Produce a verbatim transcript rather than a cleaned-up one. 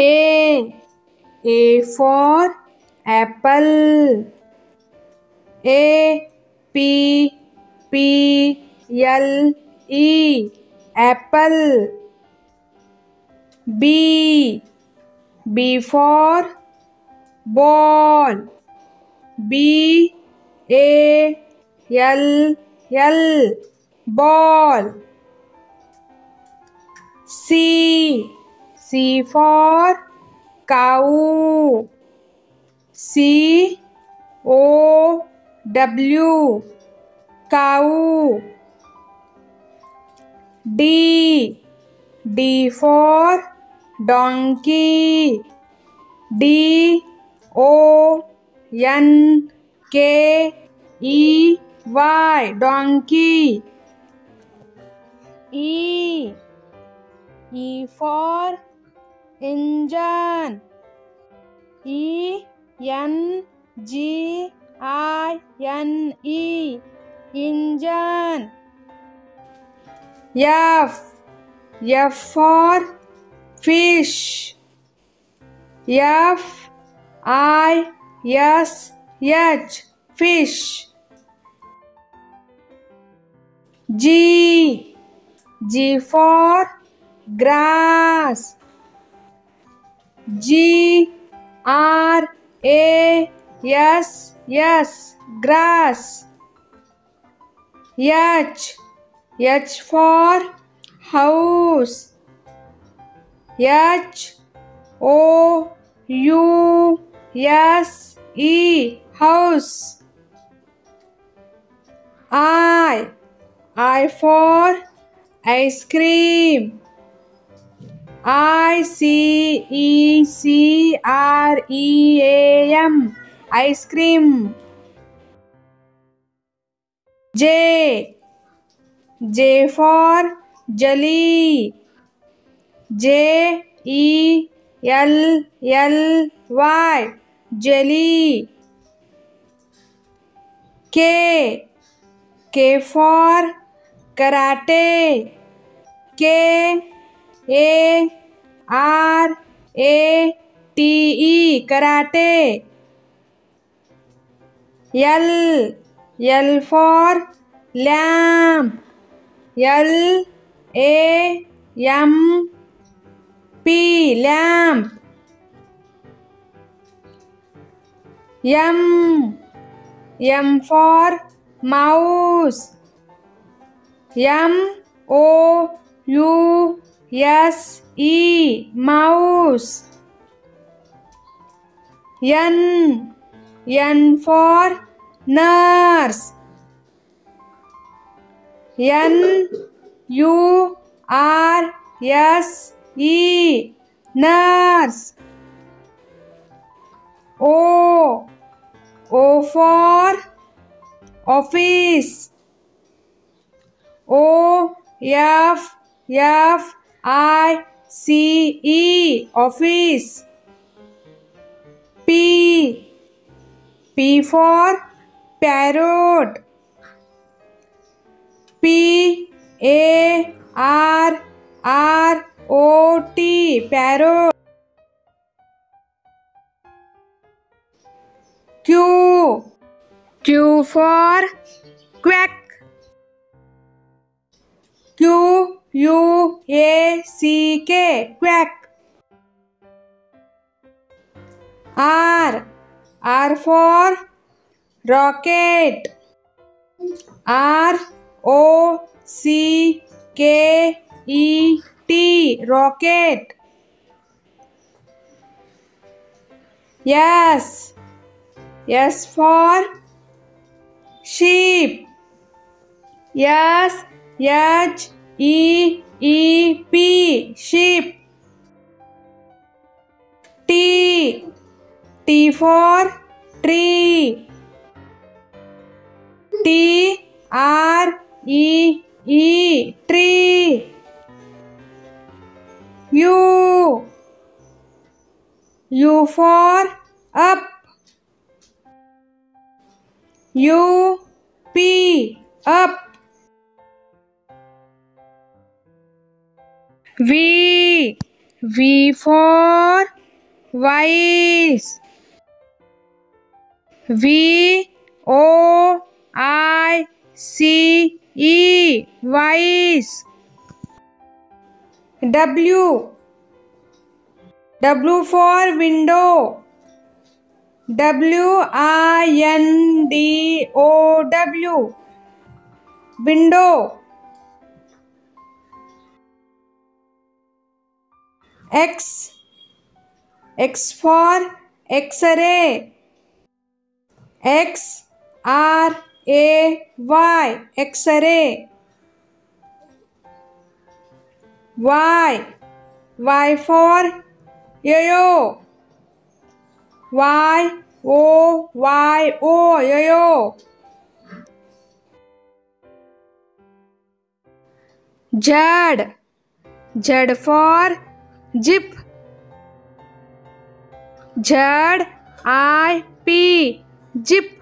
A. A for apple. A P P L E. Apple. B. B for ball. B A L L. Ball. C. C for cow. C O W. Cow. D. D for donkey. D O N K E Y. Donkey. E. E for engine. E N G I N E. Engine. F. F for fish. F I S H. Fish. G. G for grass. G R A S S. Grass. H. H for house. H O U S E. House. I. I for ice cream. I C E C R E A M. Ice cream. J. J for jelly. J E L L Y. Jelly. K. K for karate. K A R A T E. Karate. L. L for lamp. L A M P. Lamp. M. M for mouse. M O U S E. Mouse. N. N for nurse. N U R S E. Nurse. O. O for office. O F F I C E. Office. P. P for parrot. P A R R O T. Parrot. Q. Q for quack. Q U A C K. Quack. R. R for rocket. R O C K E T. Rocket. S. S for sheep. S H E E P. Sheep. T. T for tree. T R E E. Tree. U. U for up. U P. Up. V. V for Wise. V O I C E Wise. W W for Window. W I N D O W. Window. X X for X-ray. X R A Y. X-ray. Y Y for Yo-yo. Y O Y O. Yo-yo. Z Z for Jeep. Z I P. Jeep.